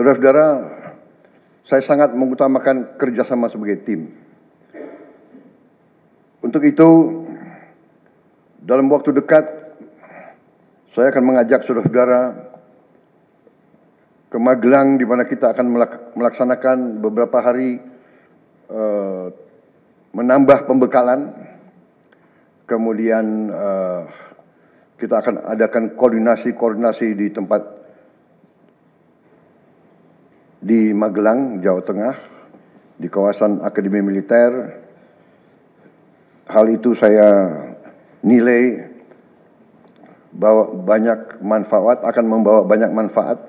Saudara-saudara, saya sangat mengutamakan kerjasama sebagai tim. Untuk itu, dalam waktu dekat, saya akan mengajak saudara-saudara ke Magelang, di mana kita akan melaksanakan beberapa hari menambah pembekalan. Kemudian kita akan adakan koordinasi-koordinasi di tempat di Magelang, Jawa Tengah, di kawasan Akademi Militer. Hal itu saya nilai bahwa banyak manfaat, akan membawa banyak manfaat,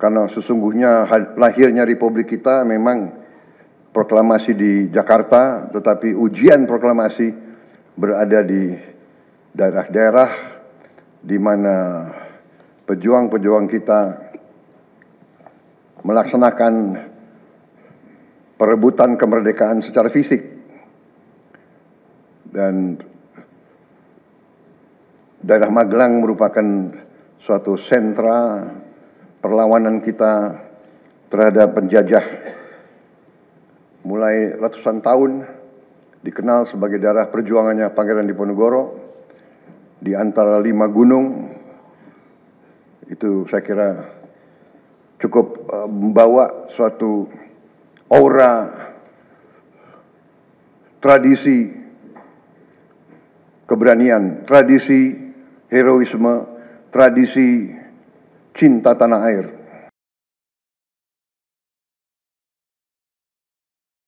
karena sesungguhnya lahirnya Republik kita memang proklamasi di Jakarta, tetapi ujian proklamasi berada di daerah-daerah di mana pejuang-pejuang kita melaksanakan perebutan kemerdekaan secara fisik. Dan daerah Magelang merupakan suatu sentra perlawanan kita terhadap penjajah. Mulai ratusan tahun dikenal sebagai daerah perjuangannya Pangeran Diponegoro di antara 5 gunung. Itu saya kira cukup membawa suatu aura tradisi keberanian, tradisi heroisme, tradisi cinta tanah air.